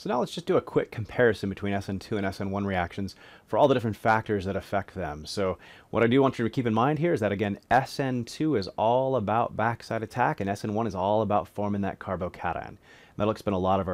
So now let's just do a quick comparison between SN2 and SN1 reactions for all the different factors that affect them. So what I do want you to keep in mind here is that, again, SN2 is all about backside attack and SN1 is all about forming that carbocation. And that'll explain a lot of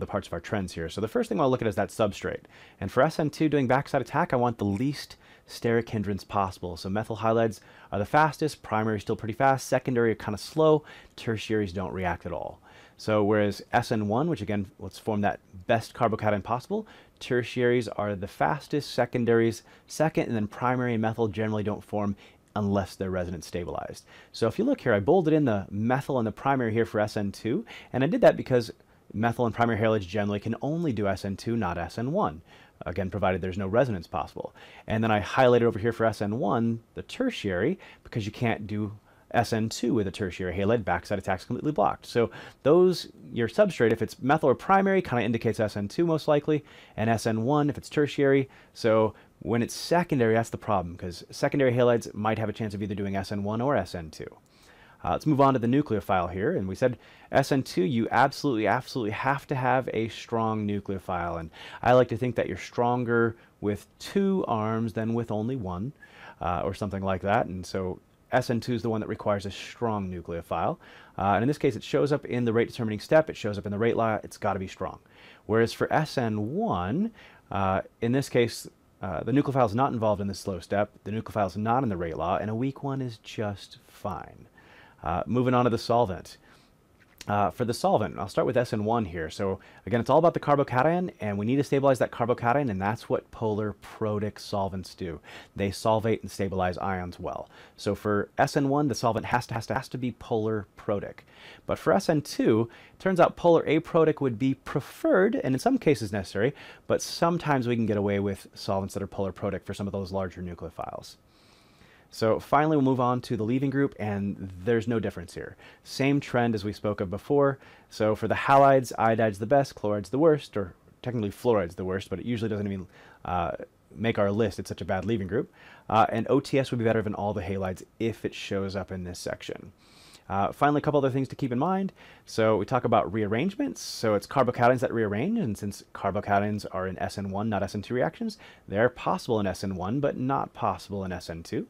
the parts of our trends here. So the first thing I'll look at is that substrate. And for SN2 doing backside attack, I want the least steric hindrance possible. So methyl halides are the fastest, primary is still pretty fast, secondary are kind of slow, tertiaries don't react at all. So whereas SN1, which again, let's form that best carbocation possible, tertiaries are the fastest, secondaries second, and then primary and methyl generally don't form unless they're resonance stabilized. So if you look here, I bolded in the methyl and the primary here for SN2, and I did that because methyl and primary halides generally can only do SN2, not SN1. Again, provided there's no resonance possible. And then I highlighted over here for SN1, the tertiary, because you can't do SN2 with a tertiary halide, backside attack's completely blocked. So those, your substrate, if it's methyl or primary, kind of indicates SN2 most likely, and SN1 if it's tertiary. So when it's secondary, that's the problem, because secondary halides might have a chance of either doing SN1 or SN2. Let's move on to the nucleophile here, and we said SN2, you absolutely have to have a strong nucleophile, and I like to think that you're stronger with two arms than with only one, or something like that, and so SN2 is the one that requires a strong nucleophile, and in this case it shows up in the rate determining step, it shows up in the rate law, it's got to be strong. Whereas for SN1, in this case, the nucleophile is not involved in the slow step, the nucleophile is not in the rate law, and a weak one is just fine. Moving on to the solvent. For the solvent, I'll start with SN1 here. So again, it's all about the carbocation, and we need to stabilize that carbocation, and that's what polar protic solvents do. They solvate and stabilize ions well. So for SN1, the solvent has to be polar protic. But for SN2, it turns out polar aprotic would be preferred, and in some cases necessary, but sometimes we can get away with solvents that are polar protic for some of those larger nucleophiles. So finally, we'll move on to the leaving group, and there's no difference here. Same trend as we spoke of before. So for the halides, iodide's the best, chloride's the worst, or technically fluoride's the worst, but it usually doesn't even make our list. It's such a bad leaving group. And OTS would be better than all the halides if it shows up in this section. Finally, a couple other things to keep in mind. So we talk about rearrangements. So it's carbocations that rearrange, and since carbocations are in SN1, not SN2 reactions, they're possible in SN1, but not possible in SN2.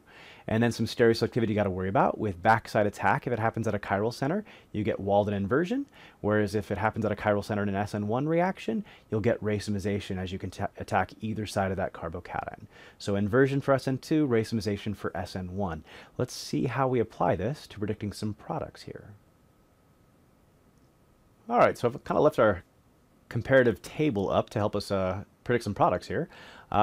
And then some stereoselectivity you got to worry about. With backside attack, if it happens at a chiral center, you get Walden inversion, whereas if it happens at a chiral center in an SN1 reaction, you'll get racemization as you can attack either side of that carbocation. So inversion for SN2, racemization for SN1. Let's see how we apply this to predicting some products here. All right, so I've kind of left our comparative table up to help us predict some products here.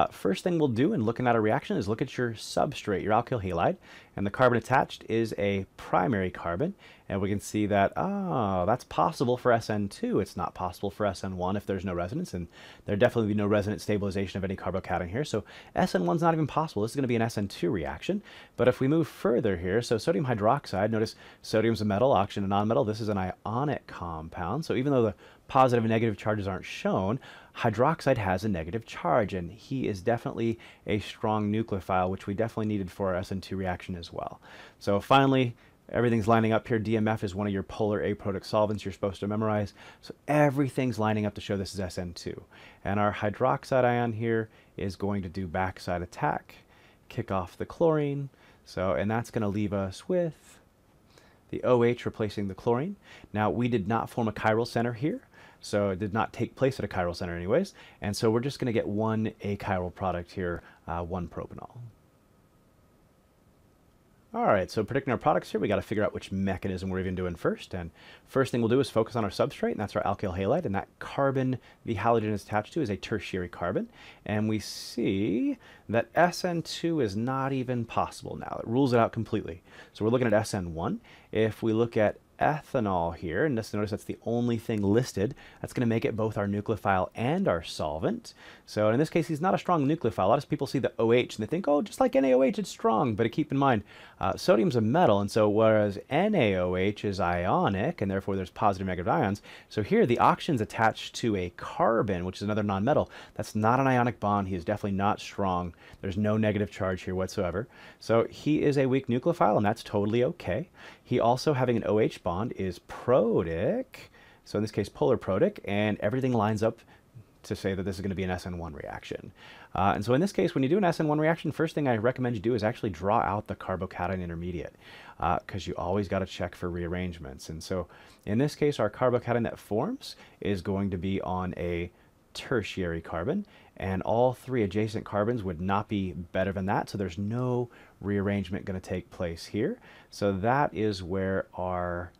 First thing we'll do in looking at a reaction is look at your substrate, your alkyl halide, and the carbon attached is a primary carbon, and we can see that, oh, that's possible for SN2, it's not possible for SN1 if there's no resonance, and there definitely be no resonance stabilization of any carbocation here, so SN1's not even possible, this is going to be an SN2 reaction. But if we move further here, so sodium hydroxide, notice sodium's a metal, oxygen a nonmetal, this is an ionic compound, so even though the positive and negative charges aren't shown, hydroxide has a negative charge, and he is definitely a strong nucleophile, which we definitely needed for our SN2 reaction as well. So finally, everything's lining up here. DMF is one of your polar aprotic solvents you're supposed to memorize. So everything's lining up to show this is SN2. And our hydroxide ion here is going to do backside attack, kick off the chlorine. So, and that's going to leave us with the OH replacing the chlorine. Now, we did not form a chiral center here. So it did not take place at a chiral center anyways. And so we're just going to get one achiral product here, one propanol. All right, so predicting our products here, we got to figure out which mechanism we're even doing first. And first thing we'll do is focus on our substrate, and that's our alkyl halide. And that carbon the halogen is attached to is a tertiary carbon. And we see that SN2 is not even possible now. It rules it out completely. So we're looking at SN1. If we look at ethanol here, and just notice that's the only thing listed, that's going to make it both our nucleophile and our solvent. So in this case, he's not a strong nucleophile. A lot of people see the OH and they think, oh, just like NaOH, it's strong. But keep in mind, sodium's a metal, and so whereas NaOH is ionic, and therefore there's positive and negative ions, so here the oxygen's attached to a carbon, which is another nonmetal. That's not an ionic bond. He is definitely not strong. There's no negative charge here whatsoever. So he is a weak nucleophile, and that's totally okay. He also having an OH bond is protic, So in this case, polar protic, and everything lines up to say that this is going to be an SN1 reaction. And so in this case, when you do an SN1 reaction, first thing I recommend you do is actually draw out the carbocation intermediate, because you always got to check for rearrangements. And so in this case, our carbocation that forms is going to be on a tertiary carbon, and all three adjacent carbons would not be better than that, so there's no rearrangement going to take place here. So that is where our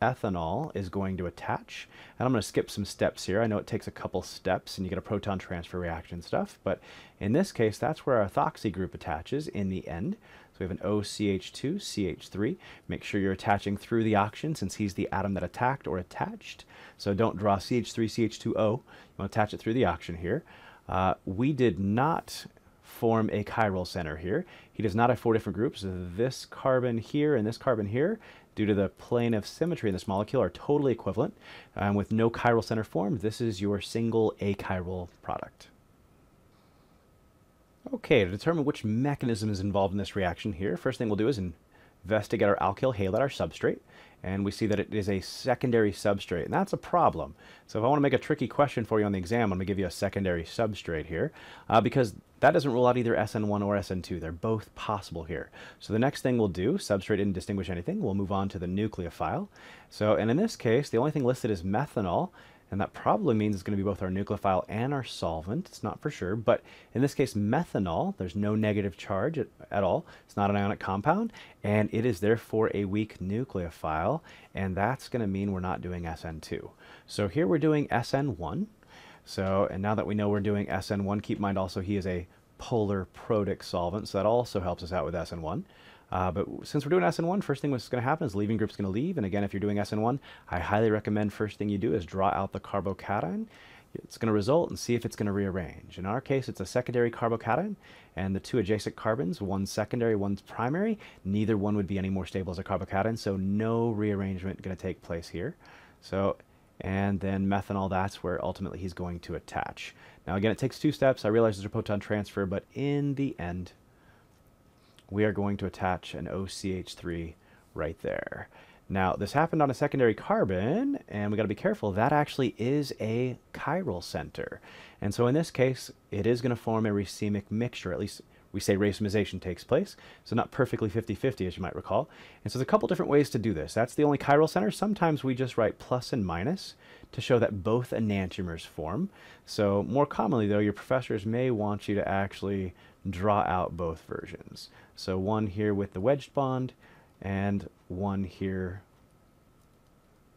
ethanol is going to attach. And I'm going to skip some steps here. I know it takes a couple steps and you get a proton transfer reaction stuff, but in this case, that's where our ethoxy group attaches in the end. So we have an OCH2, CH3. Make sure you're attaching through the oxygen, since he's the atom that attacked or attached. So don't draw CH3, CH2O. You want to attach it through the oxygen here. We did not form a chiral center here. He does not have four different groups. This carbon here and this carbon here, due to the plane of symmetry in this molecule, are totally equivalent. With no chiral center formed, this is your single achiral product. Okay, to determine which mechanism is involved in this reaction here, first thing we'll do is investigate our alkyl halide, our substrate, and we see that it is a secondary substrate, and that's a problem. So if I want to make a tricky question for you on the exam, I'm going to give you a secondary substrate here, because that doesn't rule out either SN1 or SN2. They're both possible here. So the next thing we'll do, substrate didn't distinguish anything, we'll move on to the nucleophile. So, and in this case, the only thing listed is methanol, and that probably means it's going to be both our nucleophile and our solvent. It's not for sure, but in this case, methanol, there's no negative charge at all. It's not an ionic compound, and it is therefore a weak nucleophile, and that's going to mean we're not doing SN2. So here we're doing SN1. So, and now that we know we're doing SN1, keep in mind also he is a polar protic solvent, so that also helps us out with SN1. But since we're doing SN1, first thing that's going to happen is leaving group's going to leave. And again, if you're doing SN1, I highly recommend first thing you do is draw out the carbocation. It's going to result and see if it's going to rearrange. In our case, it's a secondary carbocation, and the two adjacent carbons, one's secondary, one's primary, neither one would be any more stable as a carbocation, so no rearrangement going to take place here. So, and then methanol, that's where ultimately he's going to attach. Now again, it takes two steps. I realize there's a proton transfer, but in the end, we are going to attach an OCH3 right there. Now, this happened on a secondary carbon, and we got to be careful. That actually is a chiral center. And so in this case, it is going to form a racemic mixture. At least we say racemization takes place. So not perfectly 50-50, as you might recall. And so there's a couple different ways to do this. That's the only chiral center. Sometimes we just write plus and minus to show that both enantiomers form. So more commonly, though, your professors may want you to actually draw out both versions. So one here with the wedged bond and one here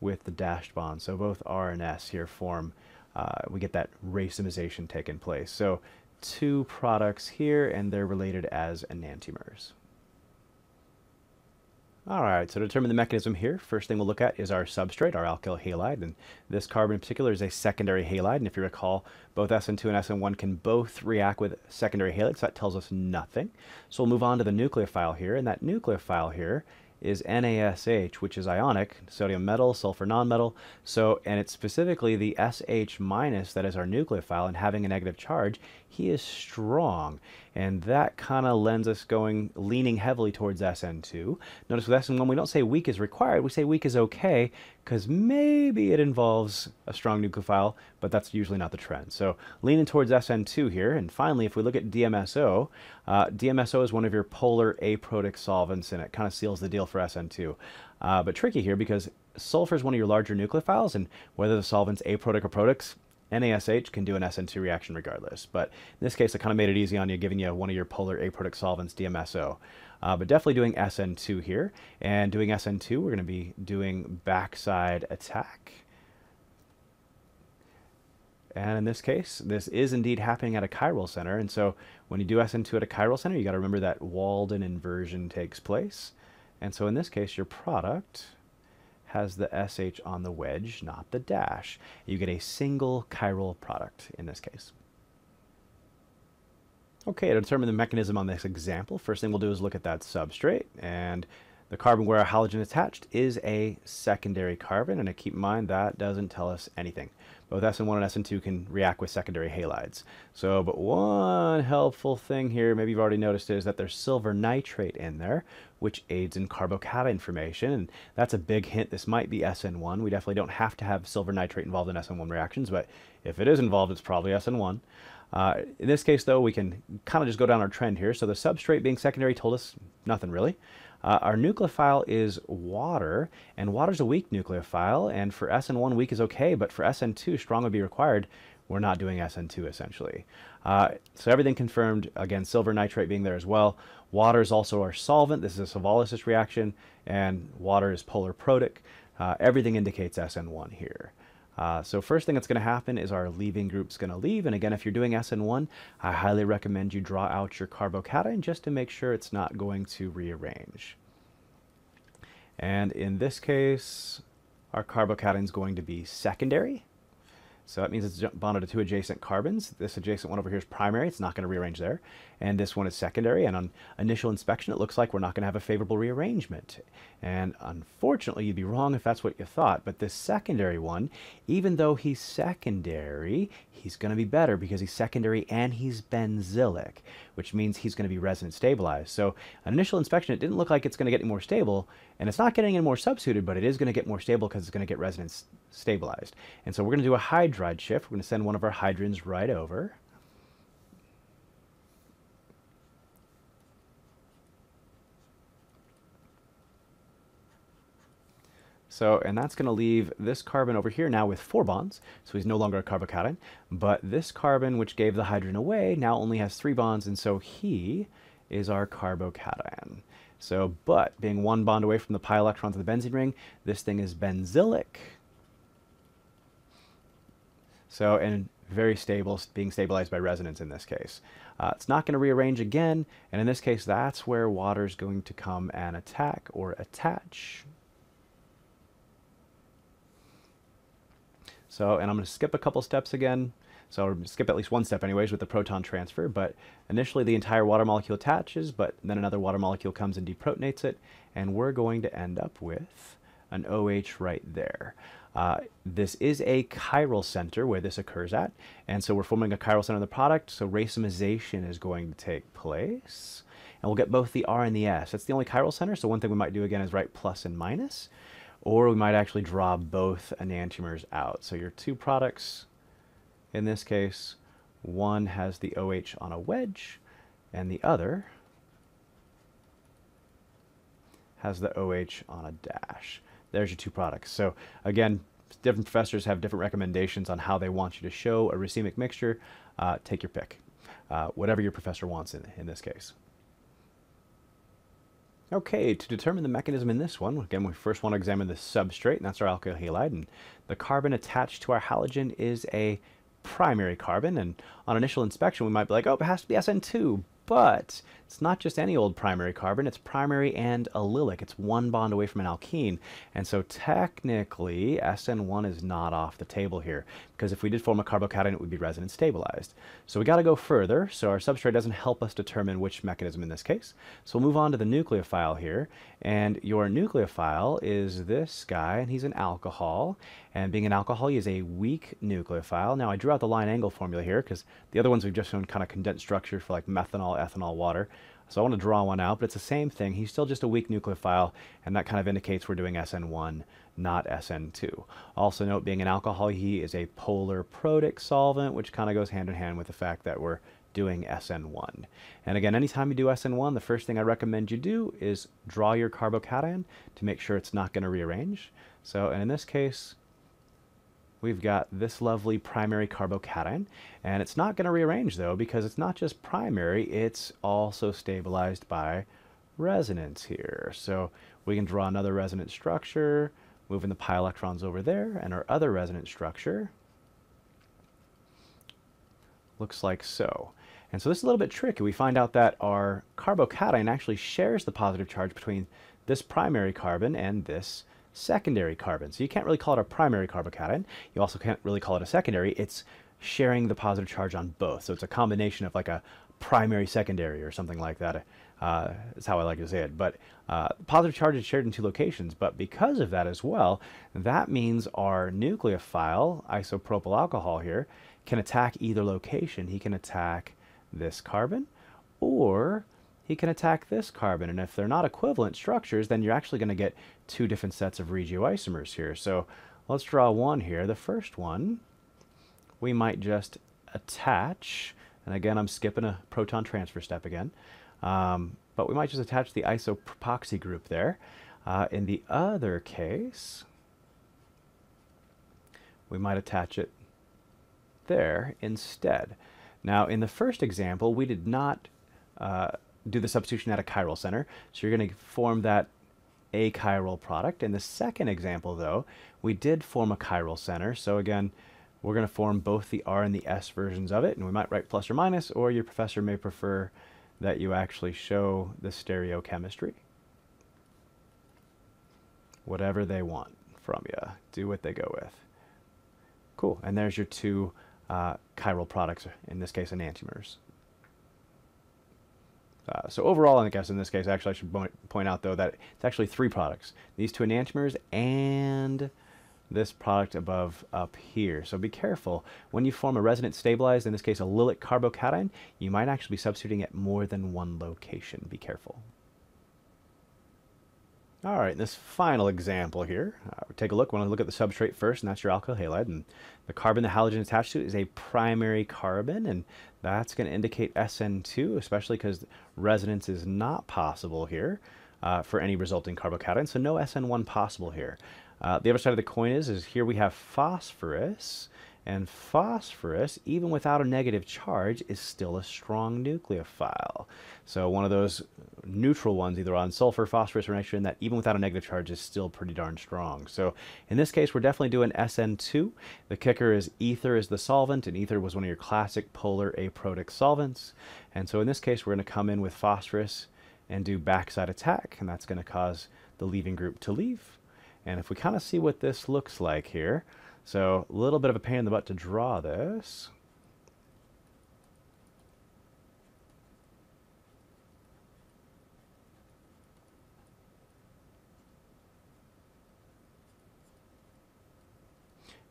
with the dashed bond. So both R and S here form, we get that racemization taking place. So two products here, and they're related as enantiomers. All right, so to determine the mechanism here, first thing we'll look at is our substrate, our alkyl halide, and this carbon in particular is a secondary halide, and if you recall, both SN2 and SN1 can both react with secondary halides, so that tells us nothing. So we'll move on to the nucleophile here, and that nucleophile here is NaSH, which is ionic, sodium metal, sulfur nonmetal, so, and it's specifically the SH- that is our nucleophile, and having a negative charge, he is strong, and that kind of lends us leaning heavily towards SN2. Notice with SN1, we don't say weak is required, we say weak is okay, because maybe it involves a strong nucleophile, but that's usually not the trend. So leaning towards SN2 here, and finally, if we look at DMSO, DMSO is one of your polar aprotic solvents, and it kind of seals the deal for SN2. But tricky here, because sulfur is one of your larger nucleophiles, and whether the solvent's aprotic or protic, NaSH can do an SN2 reaction regardless, but in this case, I kind of made it easy on you, giving you one of your polar aprotic solvents, DMSO. But definitely doing SN2 here, and doing SN2, we're going to be doing backside attack. And in this case, this is indeed happening at a chiral center, and so when you do SN2 at a chiral center, you got to remember that Walden inversion takes place. And so in this case, your product has the SH on the wedge, not the dash. You get a single chiral product in this case. Okay, to determine the mechanism on this example, first thing we'll do is look at that substrate, and The carbon where a halogen attached is a secondary carbon, and keep in mind that doesn't tell us anything. Both SN1 and SN2 can react with secondary halides. So, but one helpful thing here, maybe you've already noticed, is that there's silver nitrate in there, which aids in carbocation formation. And that's a big hint. This might be SN1. We definitely don't have to have silver nitrate involved in SN1 reactions, but if it is involved, it's probably SN1. In this case, though, we can kind of just go down our trend here. So the substrate being secondary told us nothing really. Our nucleophile is water, and water's a weak nucleophile, and for SN1 weak is okay, but for SN2 strong would be required. We're not doing SN2 essentially. So everything confirmed, again, silver nitrate being there as well. Water is also our solvent. This is a savolysis reaction, and water is polar protic. Everything indicates SN1 here. So first thing that's going to happen is our leaving group's going to leave. And again, if you're doing SN1, I highly recommend you draw out your carbocation just to make sure it's not going to rearrange. And in this case, our carbocation is going to be secondary. So that means it's bonded to two adjacent carbons. This adjacent one over here is primary. It's not going to rearrange there. And this one is secondary. And on initial inspection, it looks like we're not going to have a favorable rearrangement. And unfortunately, you'd be wrong if that's what you thought. But this secondary one, even though he's secondary, he's going to be better because he's secondary and he's benzylic, which means he's going to be resonance stabilized. So on initial inspection, it didn't look like it's going to get any more stable. And it's not getting any more substituted, but it is going to get more stable because it's going to get resonance stabilized. And so we're going to do a hydride shift. We're going to send one of our hydrons right over. So, and that's going to leave this carbon over here now with 4 bonds. So he's no longer a carbocation, but this carbon, which gave the hydrogen away, now only has 3 bonds. And so he is our carbocation. So, but being 1 bond away from the pi electrons of the benzene ring, this thing is benzylic. So, and very stable, being stabilized by resonance in this case. It's not going to rearrange again. And in this case, that's where water is going to come and attack or attach. So, and I'm going to skip a couple steps again. So I'll skip at least one step anyways with the proton transfer, but initially the entire water molecule attaches, but then another water molecule comes and deprotonates it, and we're going to end up with an OH right there. This is a chiral center where this occurs at, and so we're forming a chiral center of the product, so racemization is going to take place, and we'll get both the R and the S. That's the only chiral center, so one thing we might do again is write plus and minus, or we might actually draw both enantiomers out. So your two products, in this case, one has the OH on a wedge, and the other has the OH on a dash. There's your two products. So again, different professors have different recommendations on how they want you to show a racemic mixture. Take your pick, whatever your professor wants in this case. Okay, to determine the mechanism in this one, again, we first want to examine the substrate, and that's our alkyl halide. And the carbon attached to our halogen is a primary carbon, and on initial inspection, we might be like, oh, it has to be SN2, but it's not just any old primary carbon. It's primary and allylic. It's 1 bond away from an alkene, and so technically, SN1 is not off the table here, because if we did form a carbocation, it would be resonance stabilized. So we got to go further, so our substrate doesn't help us determine which mechanism in this case. So we'll move on to the nucleophile here, and your nucleophile is this guy, and he's an alcohol, and being an alcohol, he is a weak nucleophile. Now, I drew out the line angle formula here, because the other ones we've just shown kind of condensed structure for like methanol, ethanol, water. So I want to draw one out, but it's the same thing. He's still just a weak nucleophile, and that kind of indicates we're doing SN1, not SN2. Also note, being an alcohol, he is a polar protic solvent, which kind of goes hand in hand with the fact that we're doing SN1. And again, anytime you do SN1, the first thing I recommend you do is draw your carbocation to make sure it's not going to rearrange. So, and in this case, we've got this lovely primary carbocation, and it's not going to rearrange though, because it's not just primary, it's also stabilized by resonance here. So we can draw another resonance structure, moving the pi electrons over there, and our other resonance structure looks like so. And so this is a little bit tricky. We find out that our carbocation actually shares the positive charge between this primary carbon and this secondary carbon. So you can't really call it a primary carbocation. You also can't really call it a secondary. It's sharing the positive charge on both. So it's a combination of like a primary secondary or something like that. That's how I like to say it. But positive charge is shared in two locations, but because of that as well, that means our nucleophile, isopropyl alcohol here, can attack either location. He can attack this carbon, or he can attack this carbon. And if they're not equivalent structures, then you're actually going to get two different sets of regioisomers here. So let's draw one here. The first one, we might just attach, and again, I'm skipping a proton transfer step again, but we might just attach the isopropoxy group there. In the other case, we might attach it there instead. Now, in the first example, we did not do the substitution at a chiral center, so you're going to form that achiral product. In the second example, though, we did form a chiral center, so again, we're going to form both the R and the S versions of it, and we might write plus or minus, or your professor may prefer that you actually show the stereochemistry. Whatever they want from you, do what they go with. Cool, and there's your two chiral products, in this case enantiomers. So overall, I guess in this case, actually I should point out though that it's actually three products. These two enantiomers and this product above up here. So be careful. When you form a resonance stabilized, in this case a Lillich carbocation, you might actually be substituting at more than one location. Be careful. All right, this final example here, we'll take a look. We'll look at the substrate first, and that's your alkyl halide. And the carbon the halogen attached to is a primary carbon, and that's going to indicate SN2, especially because resonance is not possible here for any resulting carbocation, so no SN1 possible here. The other side of the coin is here we have phosphorus, and phosphorus, even without a negative charge, is still a strong nucleophile. So one of those neutral ones, either on sulfur, phosphorus, or nitrogen, that even without a negative charge is still pretty darn strong. So in this case, we're definitely doing SN2. The kicker is ether is the solvent, and ether was one of your classic polar aprotic solvents. And so in this case, we're going to come in with phosphorus and do backside attack, and that's going to cause the leaving group to leave. And if we kind of see what this looks like here, so a little bit of a pain in the butt to draw this.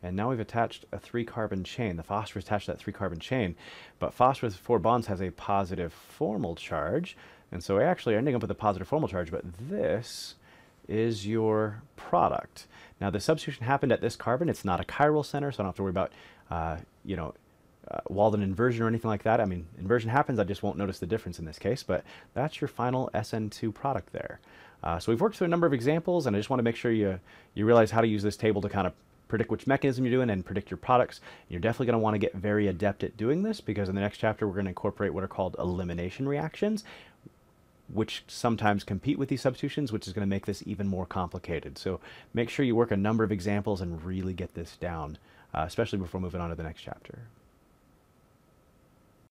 And now we've attached a three-carbon chain. The phosphorus attached to that three-carbon chain, but phosphorus with four bonds has a positive formal charge, and so we actually are ending up with a positive formal charge, but this is your product. Now the substitution happened at this carbon. It's not a chiral center, so I don't have to worry about Walden inversion or anything like that. I mean, inversion happens, I just won't notice the difference in this case, but that's your final SN2 product there. So we've worked through a number of examples, and I just want to make sure you realize how to use this table to kind of predict which mechanism you're doing and predict your products. You're definitely going to want to get very adept at doing this, because in the next chapter we're going to incorporate what are called elimination reactions, which sometimes compete with these substitutions, which is going to make this even more complicated. So make sure you work a number of examples and really get this down, especially before moving on to the next chapter.